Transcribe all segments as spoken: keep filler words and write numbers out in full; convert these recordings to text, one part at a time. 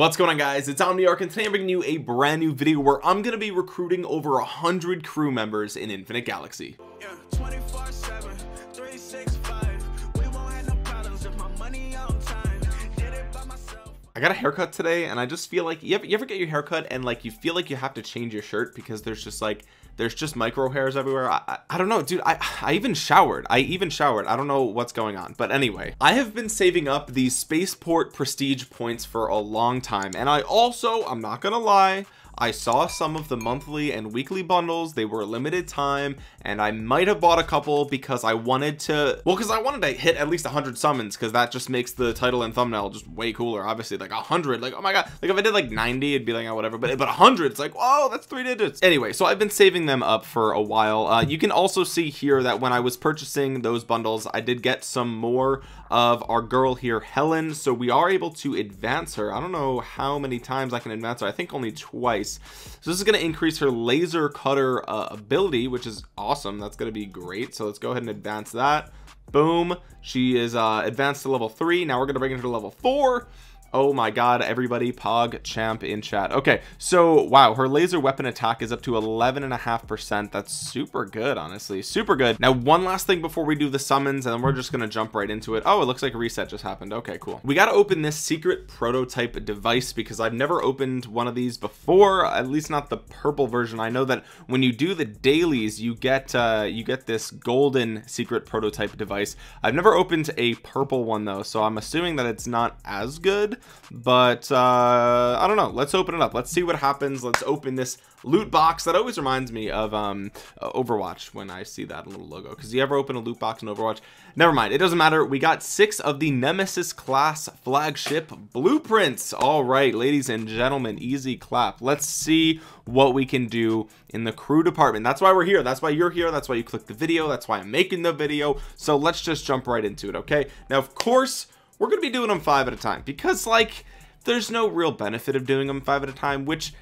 What's going on, guys? It's Omniarch, and today I'm bringing you a brand new video where I'm going to be recruiting over a hundred crew members in Infinite Galaxy. Yeah, twenty-four seven, three sixty-five. We won't have no problems with my money on time. Did it by myself. I got a haircut today, and I just feel like you ever, you ever get your haircut and like you feel like you have to change your shirt because there's just like there's just micro hairs everywhere. I, I, I don't know, dude. I, I even showered. I even showered. I don't know what's going on. But anyway, I have been saving up these spaceport prestige points for a long time. And I also, I'm not going to lie, I saw some of the monthly and weekly bundles. They were a limited time, and I might have bought a couple because I wanted to, well, because I wanted to hit at least one hundred summons, because that just makes the title and thumbnail just way cooler. Obviously, like one hundred, like, oh my god, like if I did like ninety, it'd be like, oh, whatever, but but one hundred, it's like, whoa, that's three digits. Anyway, so I've been saving them up for a while. Uh, you can also see here that when I was purchasing those bundles, I did get some more of our girl here, Helen, so we are able to advance her. I don't know how many times I can advance her. I think only twice. So this is going to increase her laser cutter uh, ability, which is awesome. That's going to be great. So let's go ahead and advance that. Boom. She is uh, advanced to level three. Now we're going to bring her to level four. Oh my god, everybody, Pog Champ in chat. Okay, so wow, her laser weapon attack is up to eleven and a half percent. That's super good, honestly, super good. Now one last thing before we do the summons, and then we're just gonna jump right into it. Oh, it looks like a reset just happened. Okay, cool. We gotta open this secret prototype device because I've never opened one of these before, at least not the purple version. I know that when you do the dailies, you get uh you get this golden secret prototype device. I've never opened a purple one though, so I'm assuming that it's not as good. But uh I don't know, let's open it up, let's see what happens. Let's open this loot box. That always reminds me of um Overwatch when I see that little logo, because you ever open a loot box in Overwatch? Never mind, it doesn't matter. We got six of the Nemesis class flagship blueprints. All right, ladies and gentlemen, easy clap. Let's see what we can do in the crew department. That's why we're here, that's why you're here, that's why you clicked the video, that's why I'm making the video. So let's just jump right into it. Okay, now of course we're going to be doing them five at a time because, like, there's no real benefit of doing them five at a time, which,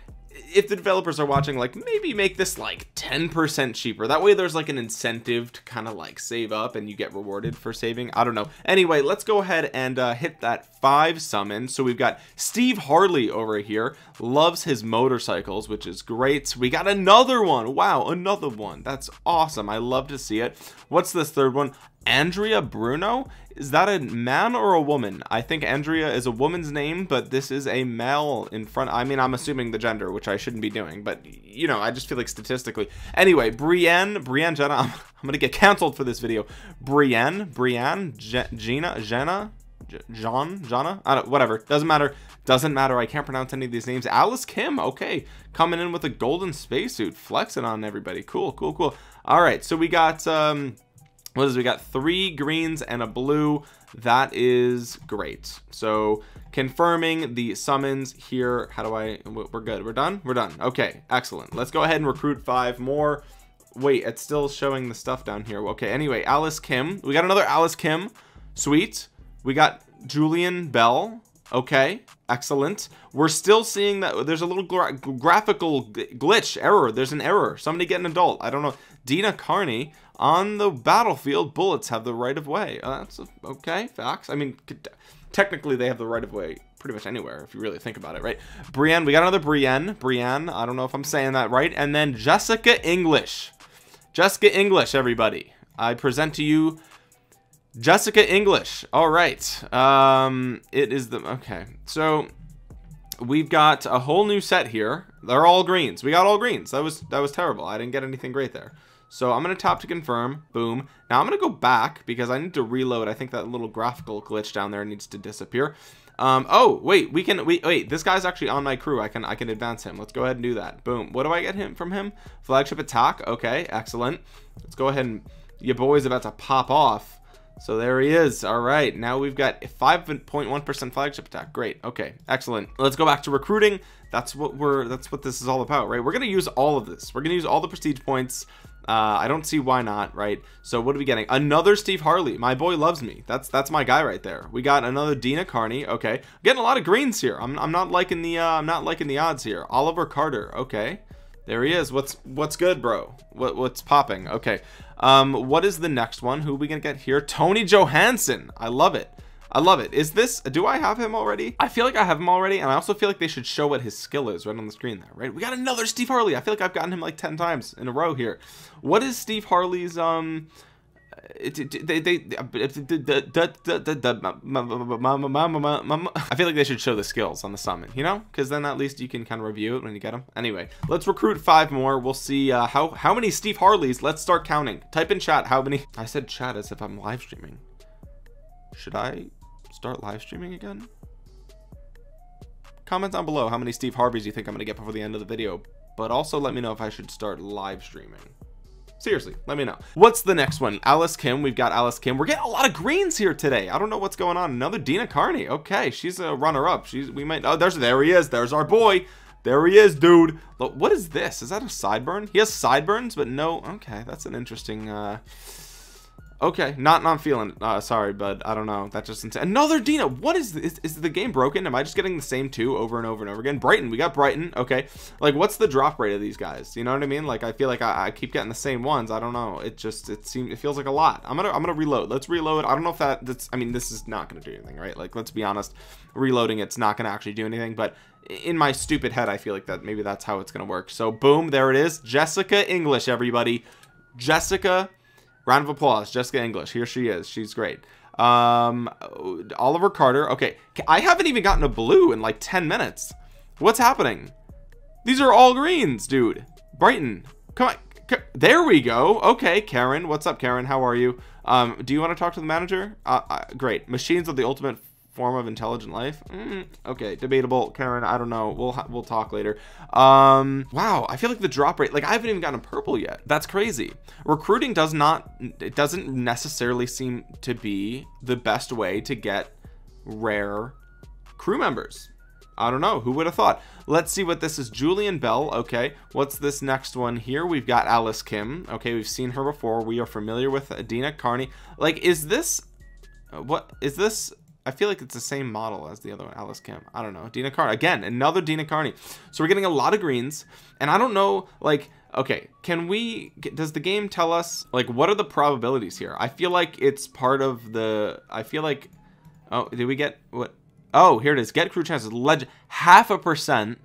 if the developers are watching, like, maybe make this like ten percent cheaper. That way there's like an incentive to kind of like save up and you get rewarded for saving. I don't know. Anyway, let's go ahead and uh, hit that five summon. So we've got Steve Harley over here, loves his motorcycles, which is great. We got another one. Wow, another one. That's awesome. I love to see it. What's this third one? Andrea Bruno? Is that a man or a woman? I think Andrea is a woman's name, but this is a male in front. I mean, I'm assuming the gender, which I shouldn't be doing, but you know, I just feel like statistically. Anyway, Brienne, Brienne, Jenna, I'm, I'm gonna get canceled for this video. Brienne, Brienne, Je, Gina, Jenna, Je, John, Jana, I don't, whatever, doesn't matter. Doesn't matter. I can't pronounce any of these names. Alice Kim. Okay. Coming in with a golden spacesuit, flexing on everybody. Cool, cool, cool. All right. So we got, um, what is it? We got three greens and a blue. That is great. So confirming the summons here. How do I, we're good. We're done. We're done. Okay. Excellent. Let's go ahead and recruit five more. Wait, it's still showing the stuff down here. Okay. Anyway, Alice Kim, we got another Alice Kim. Sweet. We got Julian Bell. Okay. Excellent. We're still seeing that there's a little gra graphical glitch error. There's an error. Somebody get an adult. I don't know. Dina Carney, on the battlefield, bullets have the right of way. Uh, that's a, okay. Facts. I mean, could, technically they have the right of way pretty much anywhere if you really think about it, right? Brienne. We got another Brienne. Brienne. I don't know if I'm saying that right. And then Jessica English. Jessica English, everybody. I present to you Jessica English. All right. Um, it is the, okay. So we've got a whole new set here. They're all greens. We got all greens. That was, that was terrible. I didn't get anything great there. So I'm going to tap to confirm. Boom. Now I'm going to go back because I need to reload. I think that little graphical glitch down there needs to disappear. Um, oh, wait, we can, wait, wait, this guy's actually on my crew. I can, I can advance him. Let's go ahead and do that. Boom. What do I get him from him? Flagship attack. Okay. Excellent. Let's go ahead and your boy's about to pop off. So there he is. All right. Now we've got five point one percent flagship attack. Great. Okay. Excellent. Let's go back to recruiting. That's what we're, that's what this is all about, right? We're going to use all of this. We're going to use all the prestige points. Uh, I don't see why not, right? So what are we getting? Another Steve Harley. My boy loves me. That's, that's my guy right there. We got another Dina Carney. Okay. Getting a lot of greens here. I'm, I'm not liking the, uh, I'm not liking the odds here. Oliver Carter. Okay. There he is. What's, what's good, bro? What, what's popping? Okay. Um, what is the next one? Who are we going to get here? Tony Johansson. I love it. I love it. Is this, do I have him already? I feel like I have him already, and I also feel like they should show what his skill is right on the screen there, right? We got another Steve Harley. I feel like I've gotten him like ten times in a row here. What is Steve Harley's, um, It, it, they, they, I feel like they should show the skills on the summon, you know, because then at least you can kind of review it when you get them. Anyway, let's recruit five more. We'll see uh, how how many Steve Harleys. Let's start counting. Type in chat how many. I said chat as if I'm live streaming. Should I start live streaming again? Comment down below how many Steve Harleys you think I'm gonna get before the end of the video, but also let me know if I should start live streaming. Seriously, let me know. What's the next one? Alice Kim. We've got Alice Kim. We're getting a lot of greens here today. I don't know what's going on. Another Dina Carney. Okay, she's a runner-up. She's we might. Oh, there's there he is. There's our boy. There he is, dude. Look, what is this? Is that a sideburn? He has sideburns, but no. Okay, that's an interesting. Uh... Okay, not not feeling. Uh, sorry, but I don't know. That's just insane. Another Dina. What is this? Is, is the game broken? Am I just getting the same two over and over and over again? Brighton. We got Brighton. Okay, like what's the drop rate of these guys? You know what I mean? Like I feel like I, I keep getting the same ones. I don't know. It just it seems it feels like a lot. I'm gonna I'm gonna reload. Let's reload. I don't know if that that's. I mean, this is not gonna do anything, right? Like let's be honest, reloading it's not gonna actually do anything. But in my stupid head, I feel like that maybe that's how it's gonna work. So boom, there it is. Jessica English, everybody. Jessica. Round of applause, Jessica English. Here she is. She's great. Um, Oliver Carter. Okay. I haven't even gotten a blue in like ten minutes. What's happening? These are all greens, dude. Brighton. Come on. There we go. Okay. Karen. What's up, Karen? How are you? Um, do you want to talk to the manager? Uh, uh, great. Machines are the ultimate form of intelligent life. Mm, okay, debatable, Karen. I don't know. We'll we'll talk later. Um, wow, I feel like the drop rate. Like I haven't even gotten a purple yet. That's crazy. Recruiting does not. It doesn't necessarily seem to be the best way to get rare crew members. I don't know. Who would have thought? Let's see what this is. Julian Bell. Okay, what's this next one here? We've got Alice Kim. Okay, we've seen her before. We are familiar with Dina Carney. Like, is this? What is this? I feel like it's the same model as the other one, Alice Kim. I don't know. Dina Carney. Again, another Dina Carney. So we're getting a lot of greens. And I don't know, like, okay, can we, does the game tell us, like, what are the probabilities here? I feel like it's part of the, I feel like, oh, did we get, what? Oh, here it is. Get crew chances. Legend. Half a percent.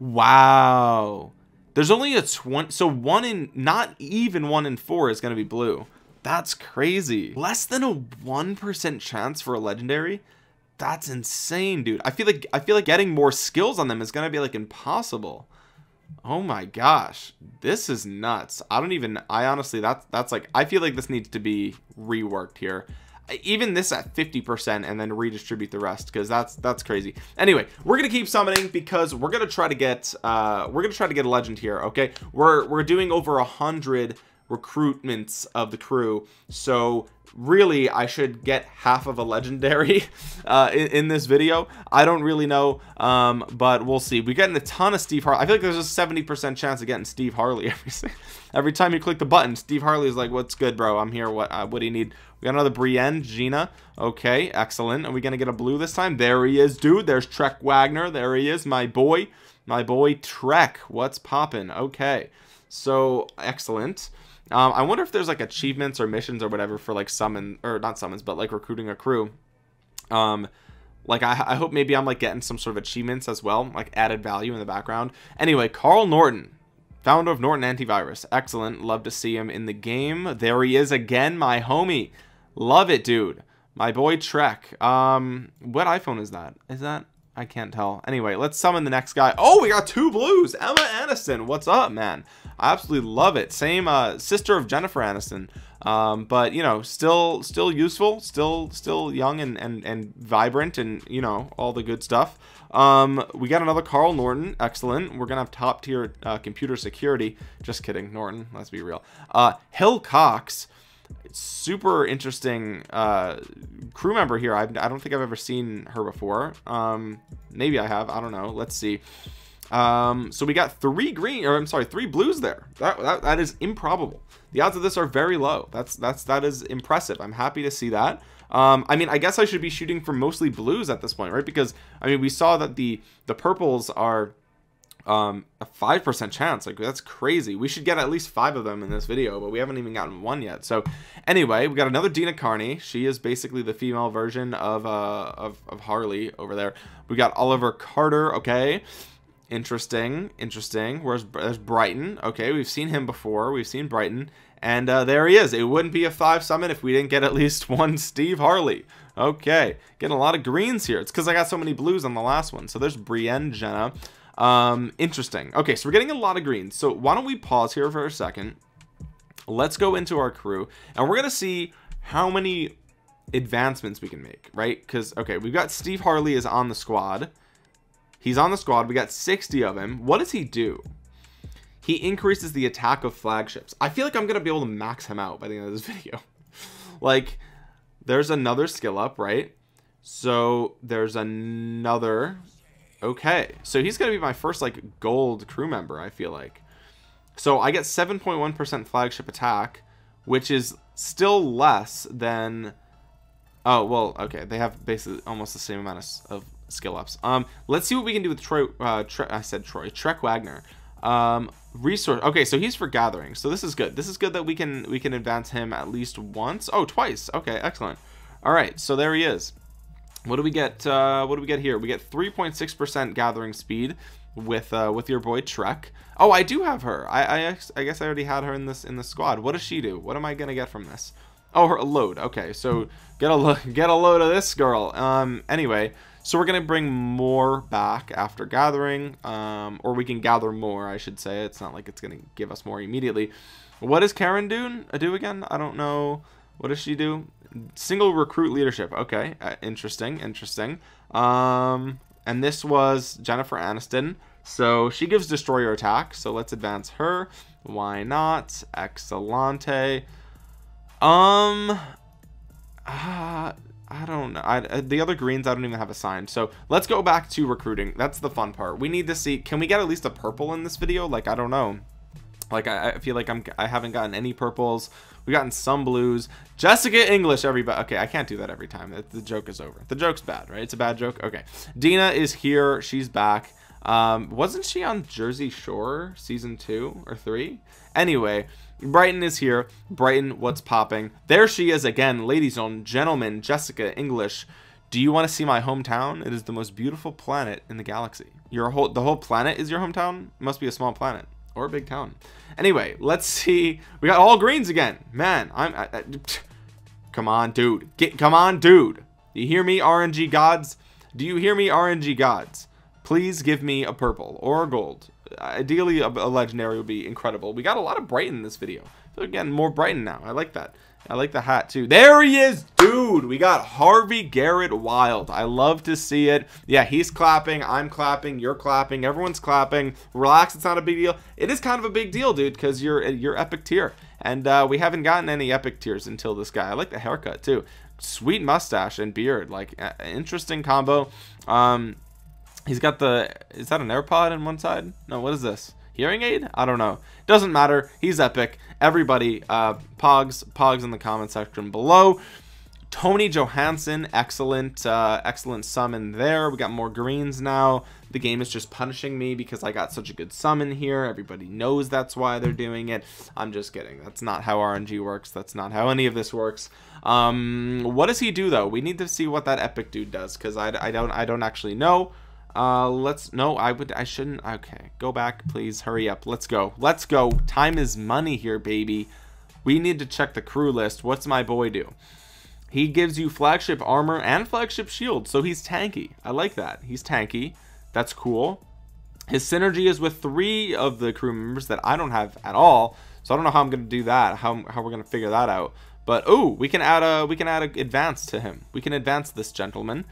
Wow. There's only a twenty, so one in, not even one in four is going to be blue. That's crazy. Less than a one percent chance for a legendary. That's insane, dude. I feel like I feel like getting more skills on them is going to be like impossible. Oh my gosh. This is nuts. I don't even I honestly that's that's like I feel like this needs to be reworked here. Even this at fifty percent and then redistribute the rest because that's that's crazy. Anyway, we're gonna keep summoning because we're gonna try to get uh we're gonna try to get a legend here, okay? We're we're doing over a hundred recruitments of the crew, so really I should get half of a legendary uh in, in this video. I don't really know, um but we'll see. We're getting a ton of Steve Harley. I feel like there's a seventy percent chance of getting Steve Harley every every time you click the button. Steve Harley is like, what's good, bro? I'm here. What uh, what do you need? We got another Brienne, Gina. Okay, excellent. Are we gonna get a blue this time? There he is, dude. There's Trek Wagner. There he is, my boy, my boy Trek. What's poppin'? Okay, so excellent. Um, I wonder if there's like achievements or missions or whatever for like summon or not summons, but like recruiting a crew. Um, like I, I hope maybe I'm like getting some sort of achievements as well, like added value in the background. Anyway, Carl Norton, founder of Norton Antivirus. Excellent. Love to see him in the game. There he is again, my homie. Love it, dude. My boy Trek. Um, what iPhone is that? Is that? I can't tell. Anyway, let's summon the next guy. Oh, we got two blues. Emma Aniston. What's up, man? I absolutely love it. Same uh, sister of Jennifer Aniston. Um, but, you know, still still useful, still still young and, and, and vibrant and, you know, all the good stuff. Um, we got another Carl Norton. Excellent. We're going to have top tier uh, computer security. Just kidding, Norton. Let's be real. Uh, Hill Cox. Super interesting uh crew member here. I've, I don't think I've ever seen her before. Um maybe I have, I don't know. Let's see. Um so we got three green or I'm sorry three blues there. That, that that is improbable. The odds of this are very low. That's that's that is impressive. I'm happy to see that. um I mean, I guess I should be shooting for mostly blues at this point, right? Because I mean, we saw that the the purples are um, a five percent chance. Like, that's crazy. We should get at least five of them in this video, but we haven't even gotten one yet. So anyway, we got another Dina Carney. She is basically the female version of, uh, of, of Harley over there. We got Oliver Carter. Okay. Interesting. Interesting. Where's there's Brighton? Okay. We've seen him before. We've seen Brighton. And uh, there he is. It wouldn't be a five summit if we didn't get at least one Steve Harley. Okay. Getting a lot of greens here. It's because I got so many blues on the last one. So there's Brienne, Jenna. Um, interesting. Okay. So we're getting a lot of greens. So why don't we pause here for a second? Let's go into our crew and we're going to see how many advancements we can make, right? Because, okay, we've got Steve Harley is on the squad. He's on the squad. We got sixty of him. What does he do? He increases the attack of flagships. I feel like I'm going to be able to max him out by the end of this video. Like, there's another skill up, right? So there's another. Okay. So he's going to be my first, like, gold crew member, I feel like. So I get seven point one percent flagship attack, which is still less than... Oh, well, okay. They have basically almost the same amount of, of skill ups. Um, let's see what we can do with Troy. Uh, Tre I said Troy. Trek Wagner. Um, resource. Okay. So he's for gathering. So this is good. This is good that we can, we can advance him at least once. Oh, twice. Okay. Excellent. All right. So there he is. What do we get? Uh, what do we get here? We get three point six percent gathering speed with, uh, with your boy Trek. Oh, I do have her. I, I, I guess I already had her in this, in the squad. What does she do? What am I going to get from this? Oh, her load. Okay. So get a look, get a load of this girl. Um, anyway, so we're going to bring more back after gathering, um, or we can gather more, I should say. It's not like it's going to give us more immediately. What does Karen do, do again? I don't know. What does she do? Single recruit leadership. Okay. Uh, interesting. Interesting. Um, and this was Jennifer Aniston. So she gives destroyer attack. So let's advance her. Why not? Excellente. Um, ah. Uh, I don't know. I, the other greens I don't even have assigned. So let's go back to recruiting. That's the fun part. We need to see, can we get at least a purple in this video? Like, I don't know. Like, I, I feel like I'm, I haven't gotten any purples. We've gotten some blues. Jessica English, everybody. Okay, I can't do that every time. The joke is over. The joke's bad, right? It's a bad joke. Okay. Dina is here. She's back. Um, wasn't she on Jersey Shore season two or three? Anyway, Brighton is here. Brighton, what's popping? There she is again, ladies and gentlemen, Jessica English. Do you want to see my hometown? It is the most beautiful planet in the galaxy. Your whole, the whole planet is your hometown? It must be a small planet or a big town. Anyway, let's see. We got all greens again, man. I'm, I, I, come on, dude. Get, come on, dude. Do you hear me, R N G gods? Do you hear me, R N G gods? Please give me a purple or a gold. Ideally, a, a legendary would be incredible. We got a lot of Brighton in this video. So again, more Brighton now. I like that. I like the hat too. There he is, dude. We got Harvey Garrett Wild. I love to see it. Yeah, he's clapping. I'm clapping. You're clapping. Everyone's clapping. Relax. It's not a big deal. It is kind of a big deal, dude, because you're you're epic tier, and uh, we haven't gotten any epic tiers until this guy. I like the haircut too. Sweet mustache and beard. Like uh, interesting combo. Um. He's got the, is that an AirPod on one side? No, what is this? Hearing aid? I don't know. Doesn't matter. He's epic. Everybody, uh, Pogs, Pogs in the comment section below. Tony Johansson, excellent, uh, excellent summon there. We got more greens now. The game is just punishing me because I got such a good summon here. Everybody knows that's why they're doing it. I'm just kidding. That's not how R N G works. That's not how any of this works. Um, what does he do though? We need to see what that epic dude does because I, I don't, I don't actually know. uh let's no i would i shouldn't okay go back please hurry up let's go let's go time is money here, baby. We need to check the crew list. What's my boy do? He gives you flagship armor and flagship shield, so he's tanky. I like that. He's tanky. That's cool. His synergy is with three of the crew members that I don't have at all, so I don't know how I'm gonna do that, how, how we're gonna figure that out. But oh, we can add a we can add an advance to him. We can advance this gentleman.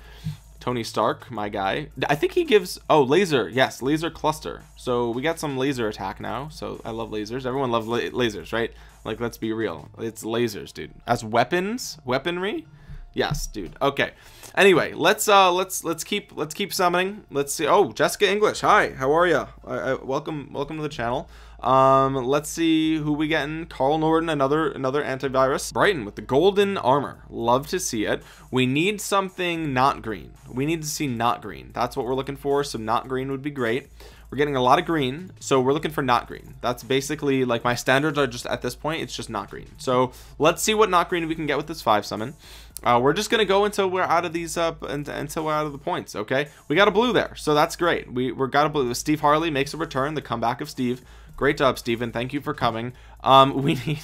Tony Stark, my guy. I think he gives, oh, laser. Yes, laser cluster. So we got some laser attack now. So I love lasers. Everyone loves la lasers, right? Like, let's be real. It's lasers, dude. As weapons, weaponry. Yes, dude. Okay. Anyway, let's uh, let's let's keep let's keep summoning. Let's see. Oh, Jessica English. Hi. How are you? Uh, welcome, welcome to the channel. Um, let's see who we getting. Carl Norton, another another antivirus. Brighton with the golden armor. Love to see it. We need something not green. We need to see not green. That's what we're looking for. So not green would be great. We're getting a lot of green, so we're looking for not green. That's basically, like, my standards are just at this point, it's just not green. So let's see what not green we can get with this five summon. Uh, we're just gonna go until we're out of these up uh, and until we're out of the points. Okay, we got a blue there, so that's great. We we got a blue. Steve Harley makes a return. The comeback of Steve. Great job, Steven. Thank you for coming. Um, we need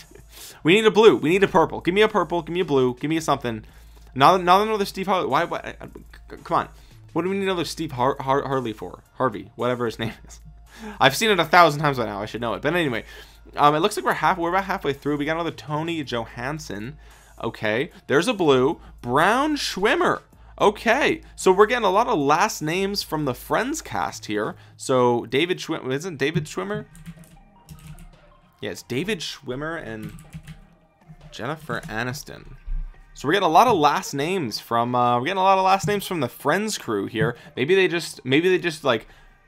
we need a blue. We need a purple. Give me a purple. Give me a blue. Give me a something. Not not another Steve Harley. Why? Why? Come on. What do we need another Steve Har Har Harley for? Harvey, whatever his name is. I've seen it a thousand times by now. I should know it. But anyway, um, it looks like we're half. We're about halfway through. We got another Tony Johansson. Okay, there's a blue. Brown Schwimmer. Okay, so we're getting a lot of last names from the Friends cast here. So David Schwimmer, isn't David Schwimmer? Yeah, it's David Schwimmer and Jennifer Aniston. So we're getting a lot of last names from uh, we're getting a lot of last names from the Friends crew here. Maybe they just maybe they just like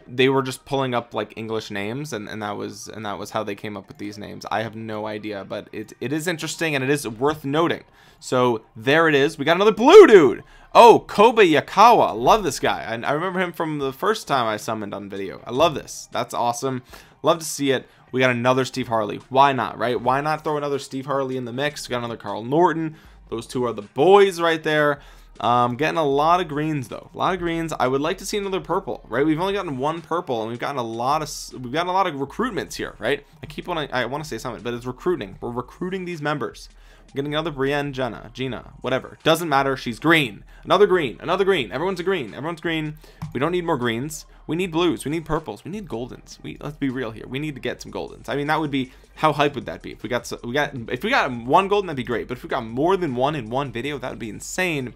they were just pulling up like English names, and, and that was and that was how they came up with these names. I have no idea, but it it is interesting and it is worth noting. So there it is. We got another blue dude. Oh, Koba Yakawa. Love this guy. I, I remember him from the first time I summoned on video. I love this. That's awesome. Love to see it. We got another Steve Harley. Why not, right? Why not throw another Steve Harley in the mix? We got another Carl Norton. Those two are the boys right there. Um, getting a lot of greens though, a lot of greens. I would like to see another purple, right? We've only gotten one purple, and we've gotten a lot of we've gotten a lot of recruitments here, right? I keep on. I, I want to say something, but it's recruiting. We're recruiting these members. We're getting another Brienne, Jenna, Gina, whatever. Doesn't matter. She's green. Another green. Another green. Everyone's a green. Everyone's green. We don't need more greens. We need blues. We need purples. We need goldens. We let's be real here. We need to get some goldens. I mean, that would be how hype would that be? If we got we got if we got one golden, that'd be great. But if we got more than one in one video, that would be insane.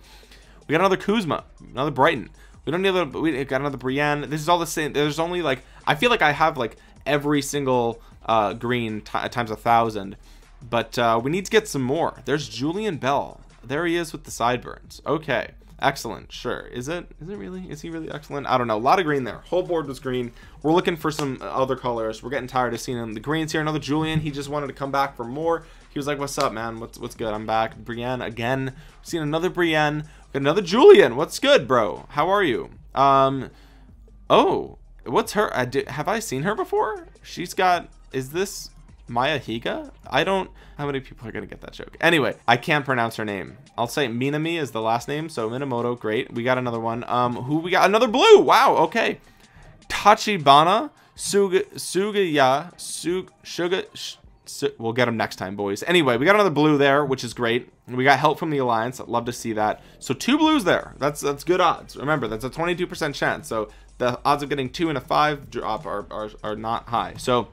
We got another Kuzma, another Brighton. We don't need another. We got another Brienne. This is all the same. There's only like I feel like I have like every single uh, green t times a thousand, but uh, we need to get some more. There's Julian Bell. There he is with the sideburns. Okay. Excellent. Sure. Is it? Is it really? Is he really excellent? I don't know. A lot of green there. Whole board was green. We're looking for some other colors. We're getting tired of seeing them. The greens here. Another Julian. He just wanted to come back for more. He was like, "What's up, man? What's what's good? I'm back." Brienne again. We've seen another Brienne. Got another Julian. What's good, bro? How are you? Um. Oh, what's her? I did, have I seen her before? She's got. Is this? Maya Higa? I don't... How many people are going to get that joke? Anyway, I can't pronounce her name. I'll say Minami is the last name, so Minamoto, great. We got another one. Um, who we got? Another blue! Wow, okay. Tachibana Suga, Sugaya, Sug, Suga... Sh, su, we'll get them next time, boys. Anyway, we got another blue there, which is great. We got help from the Alliance. I'd love to see that. So two blues there. That's that's good odds. Remember, that's a twenty-two percent chance. So the odds of getting two and a five drop are, are, are not high. So...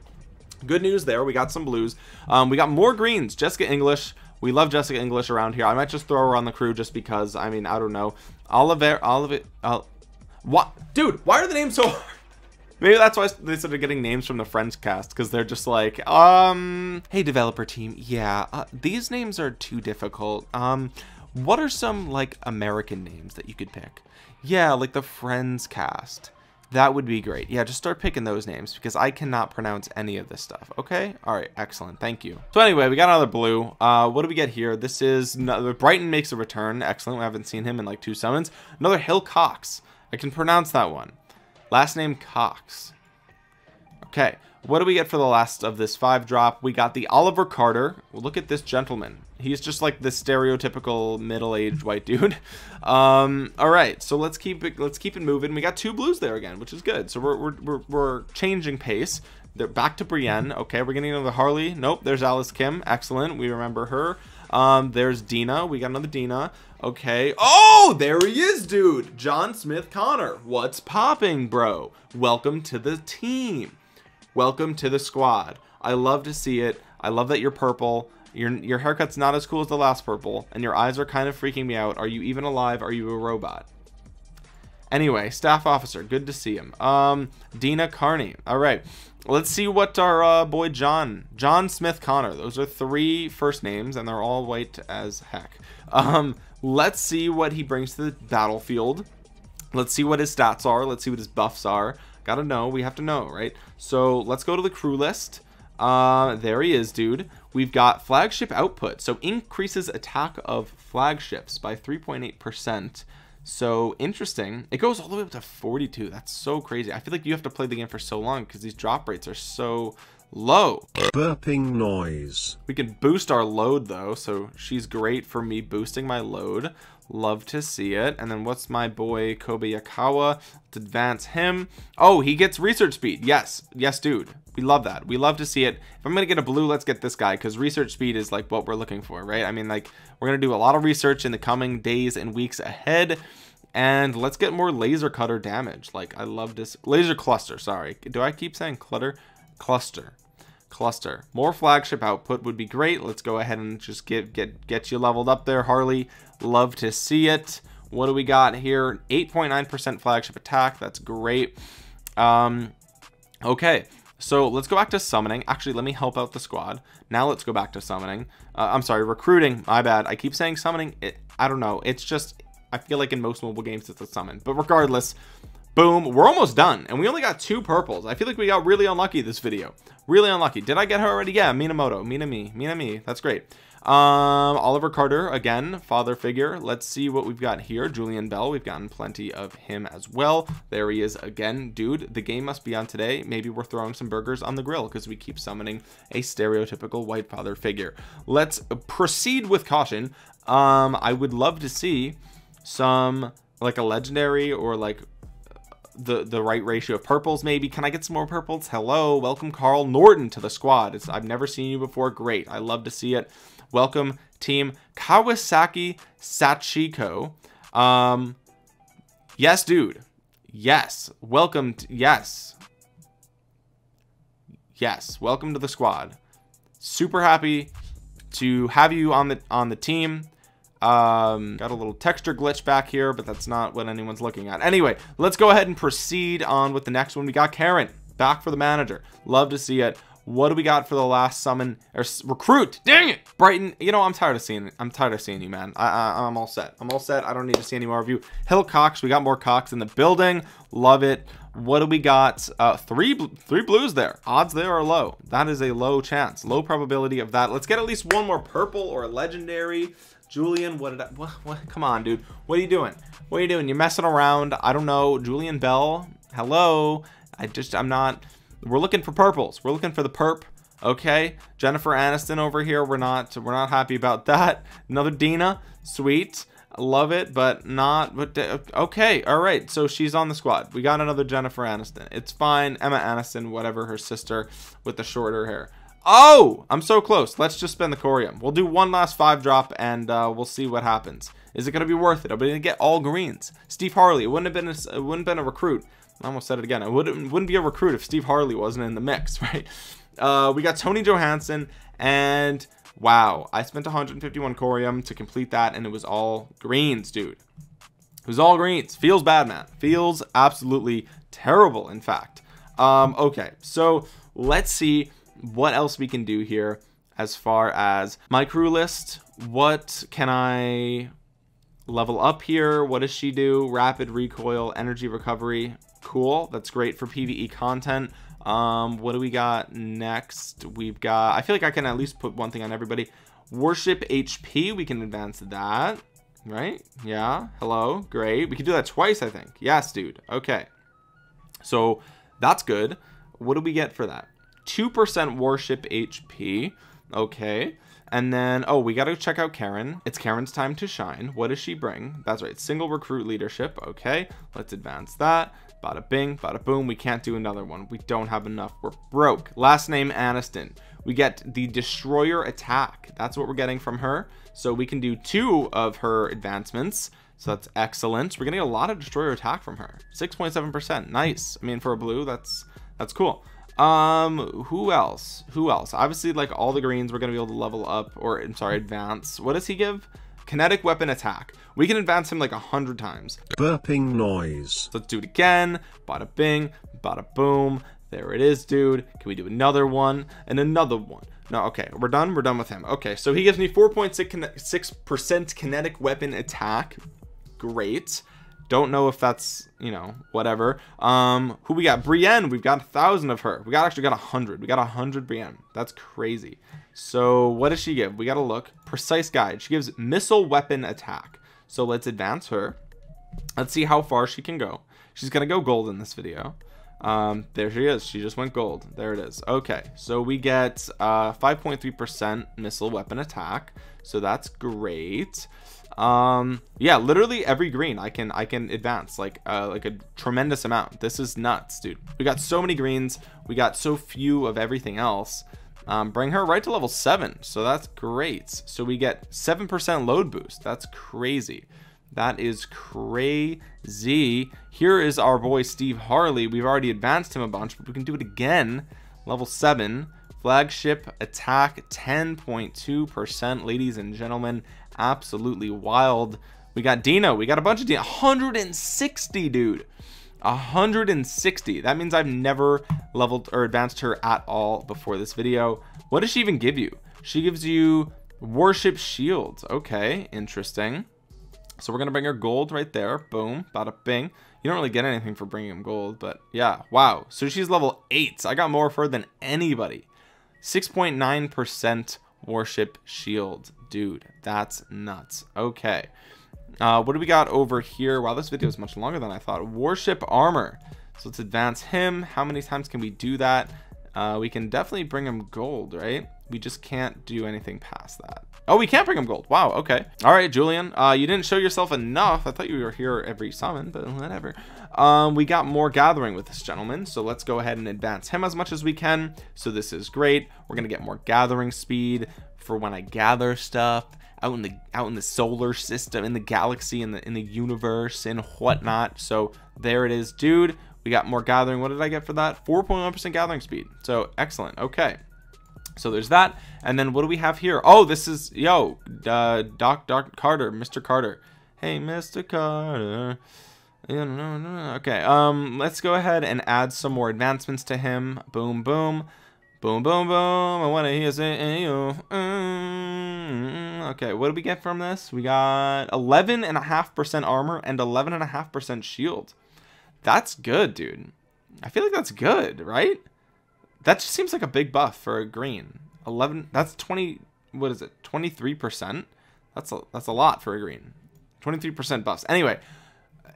good news there. We got some blues. Um, we got more greens. Jessica English. We love Jessica English around here. I might just throw her on the crew just because. I mean, I don't know. Oliver, Oliver, uh, what? Dude, why are the names so hard? Maybe that's why they started getting names from the Friends cast, because they're just like, um, hey, developer team. Yeah, uh, these names are too difficult. Um, what are some, like, American names that you could pick? Yeah, like the Friends cast. That would be great. Yeah, just start picking those names because I cannot pronounce any of this stuff. Okay. All right. Excellent. Thank you. So anyway, we got another blue. Uh, what do we get here? This is another Brighton makes a return. Excellent. We haven't seen him in like two summons. Another Hill Cox. I can pronounce that one. Last name Cox. Okay. What do we get for the last of this five drop? We got the Oliver Carter. Well, look at this gentleman. He's just like the stereotypical middle-aged white dude. Um, all right, so let's keep it. Let's keep it moving. We got two blues there again, which is good. So we're we're we're, we're changing pace. They're back to Brienne. Okay, we're getting another Harley. Nope. There's Alice Kim. Excellent. We remember her. Um, there's Dina. We got another Dina. Okay. Oh, there he is, dude. John Smith Connor. What's popping, bro? Welcome to the team. Welcome to the squad. I love to see it. I love that you're purple. Your, your haircut's not as cool as the last purple, and your eyes are kind of freaking me out. Are you even alive? Are you a robot? Anyway, staff officer, good to see him. Um, Dina Carney. All right, let's see what our uh, boy John, John Smith Connor. Those are three first names, and they're all white as heck. Um, Let's see what he brings to the battlefield. Let's see what his stats are. Let's see what his buffs are. Gotta know. We have to know, right? So let's go to the crew list. Uh, there he is, dude. We've got flagship output. So increases attack of flagships by three point eight percent. So interesting. It goes all the way up to forty-two. That's so crazy. I feel like you have to play the game for so long because these drop rates are so low. Burping noise. We can boost our load though. So she's great for me boosting my load. Love to see it. And then what's my boy Koba Yakawa? Let's advance him. Oh, he gets research speed. Yes. Yes, dude. We love that. We love to see it. If I'm going to get a blue, let's get this guy because research speed is like what we're looking for, right? I mean, like we're going to do a lot of research in the coming days and weeks ahead. And let's get more laser cutter damage. Like I love this laser cluster. Sorry. Do I keep saying clutter? Cluster. Cluster. More flagship output would be great. Let's go ahead and just get get get you leveled up there, Harley. Love to see it. What do we got here? eight point nine percent flagship attack. That's great. Um, okay. So let's go back to summoning. Actually, let me help out the squad. Now let's go back to summoning. Uh, I'm sorry, recruiting. My bad. I keep saying summoning. It, I don't know. It's just, I feel like in most mobile games, it's a summon. But regardless, boom, we're almost done. And we only got two purples. I feel like we got really unlucky this video. Really unlucky. Did I get her already? Yeah, Minamoto. Minami. Minami. That's great. Um, Oliver Carter, again, father figure. Let's see what we've got here. Julian Bell. We've gotten plenty of him as well. There he is again. Dude, the game must be on today. Maybe we're throwing some burgers on the grill because we keep summoning a stereotypical white father figure. Let's proceed with caution. Um, I would love to see some, like a legendary or like the the right ratio of purples. Maybe can I get some more purples? Hello, welcome Carl Norton to the squad. It's I've never seen you before. Great, I love to see it. Welcome team Kawasaki Sachiko. Um yes, dude. Yes, welcome. Yes, yes, welcome to the squad. Super happy to have you on the on the team. Um got a little texture glitch back here, but that's not what anyone's looking at. Anyway, let's go ahead and proceed on with the next one. We got Karen back for the manager. Love to see it. What do we got for the last summon or recruit? Dang it, Brighton. You know, I'm tired of seeing it. I'm tired of seeing you, man. I, I I'm all set. I'm all set. I don't need to see any more of you. Hill Cox. We got more Cox in the building. Love it. What do we got? Uh, three, three blues there. Odds there are low. That is a low chance, low probability of that. Let's get at least one more purple or a legendary. Julian, what did I, what, what, come on, dude. What are you doing? What are you doing? You're messing around. I don't know. Julian Bell. Hello. I just, I'm not, we're looking for purples. We're looking for the perp. Okay. Jennifer Aniston over here. We're not, we're not happy about that. Another Dina. Sweet. Love it, but not, but okay. All right. So she's on the squad. We got another Jennifer Aniston. It's fine. Emma Aniston, whatever, her sister with the shorter hair. Oh, I'm so close. Let's just spend the corium. We'll do one last five drop and uh, we'll see what happens. Is it going to be worth it? I'm going to get all greens. Steve Harley. It wouldn't have been a, it wouldn't have been a recruit. I almost said it again. It wouldn't, wouldn't be a recruit if Steve Harley wasn't in the mix, right? Uh, we got Tony Johansson and wow, I spent one hundred fifty-one corium to complete that and it was all greens, dude. It was all greens. Feels bad, man. Feels absolutely terrible, in fact. Um, okay, so let's see what else we can do here as far as my crew list. What can I level up here? What does she do? Rapid recoil, energy recovery. Cool, that's great for PvE content. Um what do we got next? We've got, I feel like I can at least put one thing on everybody. Worship H P, we can advance that, right? Yeah, hello, great. We can do that twice, I think. Yes, dude. Okay, so that's good. What do we get for that? two percent worship H P. Okay. And then, oh, we got to check out Karen. It's Karen's time to shine. What does she bring? That's right. Single recruit leadership. Okay. Let's advance that. Bada bing, bada boom. We can't do another one. We don't have enough. We're broke. Last name Aniston. We get the destroyer attack. That's what we're getting from her. So we can do two of her advancements. So that's excellent. We're getting a lot of destroyer attack from her. six point seven percent. Nice. I mean, for a blue, that's, that's cool. Um, who else? Who else? Obviously, like all the greens, we're going to be able to level up, or I'm sorry, advance. What does he give? Kinetic weapon attack. We can advance him like a hundred times. Burping noise. Let's do it again. Bada bing, bada boom. There it is, dude. Can we do another one and another one? No, okay, we're done. We're done with him. Okay, so he gives me four point six percent kinetic weapon attack. Great. Don't know if that's, you know, whatever. Um, who we got? Brienne. We've got a thousand of her. We got actually got a hundred. We got a hundred Brienne. That's crazy. So what does she give? We got to look. Precise guide. She gives missile weapon attack. So let's advance her. Let's see how far she can go. She's going to go gold in this video. Um, there she is. She just went gold. There it is. Okay. So we get, uh, five point three percent missile weapon attack. So that's great. Um, yeah, literally every green I can, I can advance like, uh, like a tremendous amount. This is nuts, dude. We got so many greens. We got so few of everything else. Um, bring her right to level seven. So that's great. So we get seven percent load boost. That's crazy. That is crazy. Here is our boy Steve Harley. We've already advanced him a bunch, but we can do it again. Level seven, flagship attack, ten point two percent. Ladies and gentlemen, absolutely wild. We got Dina. We got a bunch of Dina. one hundred sixty, dude. one hundred sixty. That means I've never leveled or advanced her at all before this video. What does she even give you? She gives you worship shields. Okay, interesting. So we're gonna bring her gold right there. Boom, bada bing. You don't really get anything for bringing him gold, but yeah, wow. So she's level eight. I got more of her than anybody. six point nine percent warship shield, dude. That's nuts. Okay, uh, what do we got over here? Wow, this video is much longer than I thought. Warship armor. So let's advance him. How many times can we do that? Uh, we can definitely bring him gold, right? We just can't do anything past that. Oh, we can't bring him gold. Wow. Okay. All right, Julian, uh, you didn't show yourself enough. I thought you were here every summon, but whatever. Um, we got more gathering with this gentleman. So let's go ahead and advance him as much as we can. So this is great. We're going to get more gathering speed for when I gather stuff out in the, out in the solar system, in the galaxy, in the, in the universe and whatnot. So there it is, dude. We got more gathering. What did I get for that? four point one percent gathering speed. So excellent. Okay. So there's that. And then what do we have here? Oh, this is, yo, uh, Doc, Doc Carter, Mister Carter. Hey, Mister Carter. Okay. Um, let's go ahead and add some more advancements to him. Boom, boom, boom, boom, boom. I want to hear say, okay. What do we get from this? We got eleven and a half percent armor and eleven and a half percent shield. That's good, dude. I feel like that's good, right? That just seems like a big buff for a green. eleven, that's twenty, what is it? twenty-three percent? That's a, that's a lot for a green. twenty-three percent buffs. Anyway,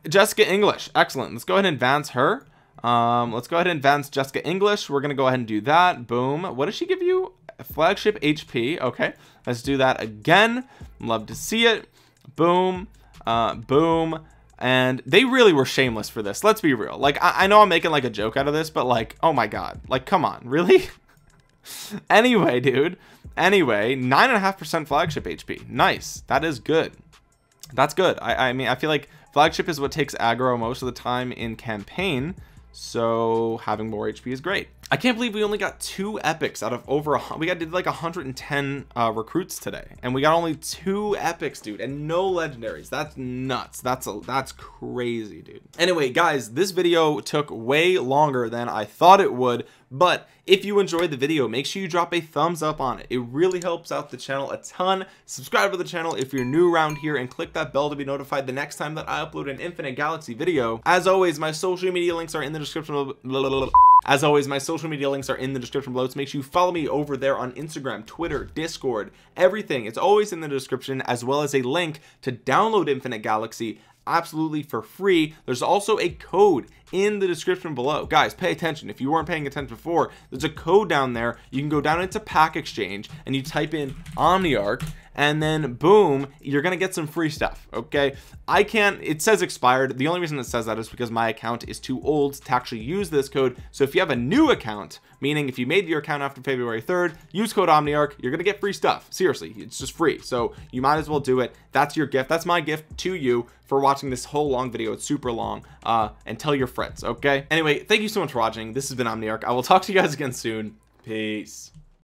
Jessica English. Excellent. Let's go ahead and advance her. Um, let's go ahead and advance Jessica English. We're going to go ahead and do that. Boom. What does she give you? Flagship H P. Okay. Let's do that again. Love to see it. Boom. Uh, boom. And they really were shameless for this. Let's be real. Like, I, I know I'm making like a joke out of this, but like, oh my God, like, come on, really? Anyway, dude, anyway, nine and a half percent flagship H P. Nice. That is good. That's good. I, I mean, I feel like flagship is what takes aggro most of the time in campaign. So having more H P is great. I can't believe we only got two epics out of over a, we got did like one hundred ten uh, recruits today, and we got only two epics, dude, and no legendaries. That's nuts. That's a, that's crazy, dude. Anyway, guys, this video took way longer than I thought it would, but if you enjoyed the video, make sure you drop a thumbs up on it. It really helps out the channel a ton. Subscribe to the channel if you're new around here and click that bell to be notified the next time that I upload an Infinite Galaxy video. As always, my social media links are in the description below. As always, my social media links are in the description below. So make sure you follow me over there on Instagram, Twitter, Discord, everything. It's always in the description, as well as a link to download Infinite Galaxy absolutely for free. There's also a code in the description below. Guys, pay attention. If you weren't paying attention before, there's a code down there. You can go down into Pack Exchange and you type in Omniarch, and then boom, you're gonna get some free stuff. Okay, I can't, it says expired. The only reason it says that is because my account is too old to actually use this code. So if you have a new account, meaning if you made your account after February third, use code Omniarch, you're gonna get free stuff. Seriously, it's just free, so you might as well do it. That's your gift. That's my gift to you for watching this whole long video. It's super long, uh and tell your friends. Okay, anyway, thank you so much for watching. This has been Omniarch. I will talk to you guys again soon. Peace.